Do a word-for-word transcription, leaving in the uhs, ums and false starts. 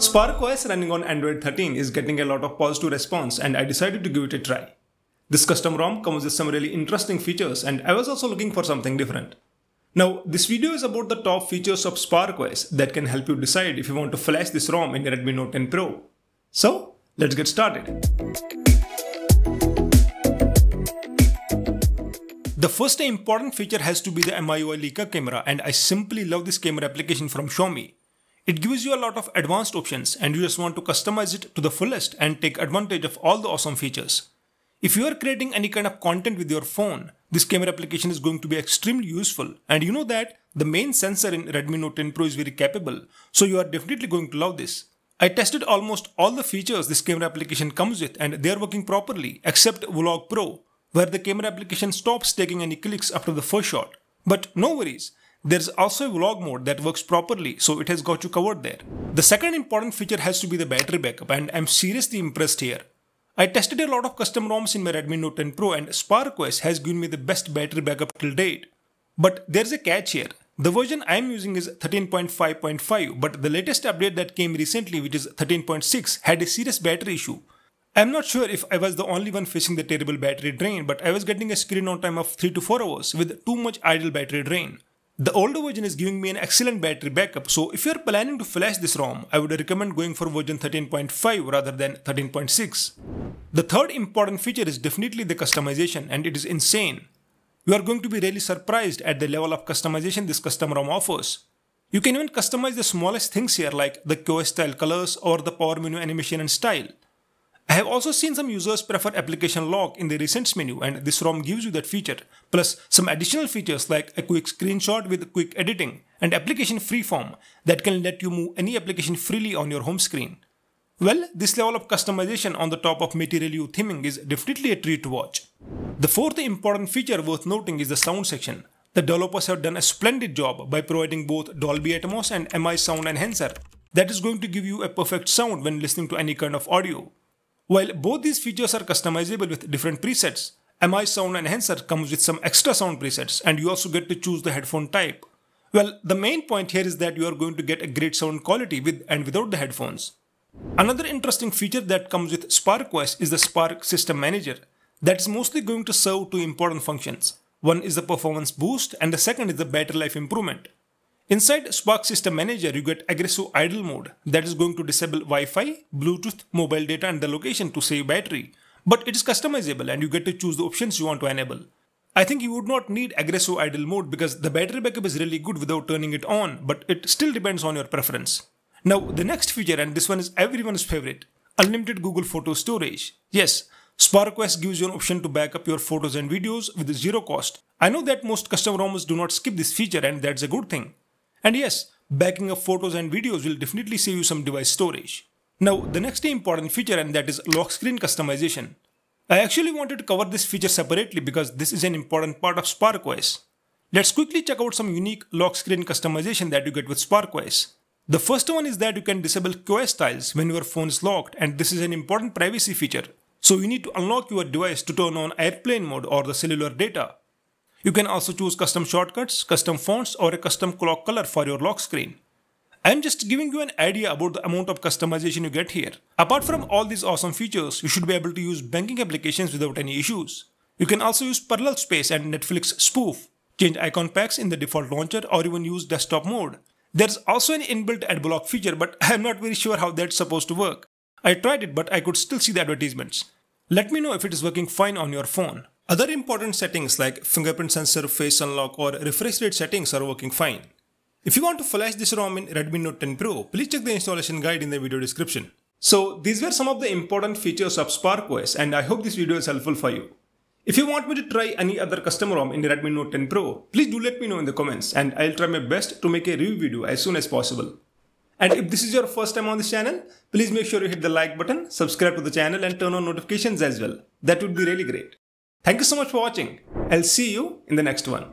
Spark O S running on Android thirteen is getting a lot of positive response, and I decided to give it a try. This custom ROM comes with some really interesting features, and I was also looking for something different. Now, this video is about the top features of Spark O S that can help you decide if you want to flash this ROM in your Redmi Note ten Pro. So, let's get started. The first important feature has to be the M I U I Leica camera, and I simply love this camera application from Xiaomi. It gives you a lot of advanced options, and you just want to customize it to the fullest and take advantage of all the awesome features. If you are creating any kind of content with your phone, this camera application is going to be extremely useful, and you know that the main sensor in Redmi Note ten Pro is very capable, so you are definitely going to love this. I tested almost all the features this camera application comes with, and they are working properly except Vlog Pro, where the camera application stops taking any clicks after the first shot. But no worries, there's also a vlog mode that works properly, so it has got you covered there. The second important feature has to be the battery backup, and I'm seriously impressed here. I tested a lot of custom ROMs in my Redmi Note ten Pro, and Spark O S has given me the best battery backup till date. But there's a catch here. The version I'm using is thirteen point five point five, but the latest update that came recently, which is thirteen point six, had a serious battery issue. I'm not sure if I was the only one facing the terrible battery drain, but I was getting a screen on time of three to four hours with too much idle battery drain. The older version is giving me an excellent battery backup, so if you are planning to flash this ROM, I would recommend going for version thirteen point five rather than thirteen point six. The third important feature is definitely the customization, and it is insane. You are going to be really surprised at the level of customization this custom ROM offers. You can even customize the smallest things here, like the Q S style colors or the power menu animation and style. I have also seen some users prefer application lock in the recents menu, and this ROM gives you that feature, plus some additional features like a quick screenshot with quick editing and application freeform that can let you move any application freely on your home screen. Well, this level of customization on the top of material you theming is definitely a treat to watch. The fourth important feature worth noting is the sound section. The developers have done a splendid job by providing both Dolby Atmos and M I Sound Enhancer that is going to give you a perfect sound when listening to any kind of audio. While both these features are customizable with different presets, M I Sound Enhancer comes with some extra sound presets, and you also get to choose the headphone type. Well, the main point here is that you are going to get a great sound quality with and without the headphones. Another interesting feature that comes with Spark O S is the Spark System Manager that is mostly going to serve two important functions. One is the performance boost, and the second is the battery life improvement. Inside Spark System Manager, you get aggressive idle mode that is going to disable Wi-Fi, Bluetooth, mobile data and the location to save battery, but it is customizable and you get to choose the options you want to enable. I think you would not need aggressive idle mode because the battery backup is really good without turning it on, but it still depends on your preference. Now the next feature, and this one is everyone's favorite, unlimited Google Photo storage. Yes, Spark O S gives you an option to back up your photos and videos with zero cost. I know that most custom ROMs do not skip this feature, and that's a good thing. And yes, backing up photos and videos will definitely save you some device storage. Now the next important feature, and that is lock screen customization. I actually wanted to cover this feature separately because this is an important part of Spark O S. Let's quickly check out some unique lock screen customization that you get with Spark O S. The first one is that you can disable Q S tiles when your phone is locked, and this is an important privacy feature. So you need to unlock your device to turn on airplane mode or the cellular data. You can also choose custom shortcuts, custom fonts or a custom clock color for your lock screen. I am just giving you an idea about the amount of customization you get here. Apart from all these awesome features, you should be able to use banking applications without any issues. You can also use parallel space and Netflix spoof, change icon packs in the default launcher or even use desktop mode. There's also an inbuilt ad block feature, but I'm not very sure how that's supposed to work. I tried it, but I could still see the advertisements. Let me know if it is working fine on your phone. Other important settings like fingerprint sensor, face unlock or refresh rate settings are working fine. If you want to flash this ROM in Redmi Note ten Pro, please check the installation guide in the video description. So these were some of the important features of Spark O S, and I hope this video is helpful for you. If you want me to try any other custom ROM in Redmi Note ten Pro, please do let me know in the comments, and I'll try my best to make a review video as soon as possible. And if this is your first time on this channel, please make sure you hit the like button, subscribe to the channel and turn on notifications as well. That would be really great. Thank you so much for watching. I'll see you in the next one.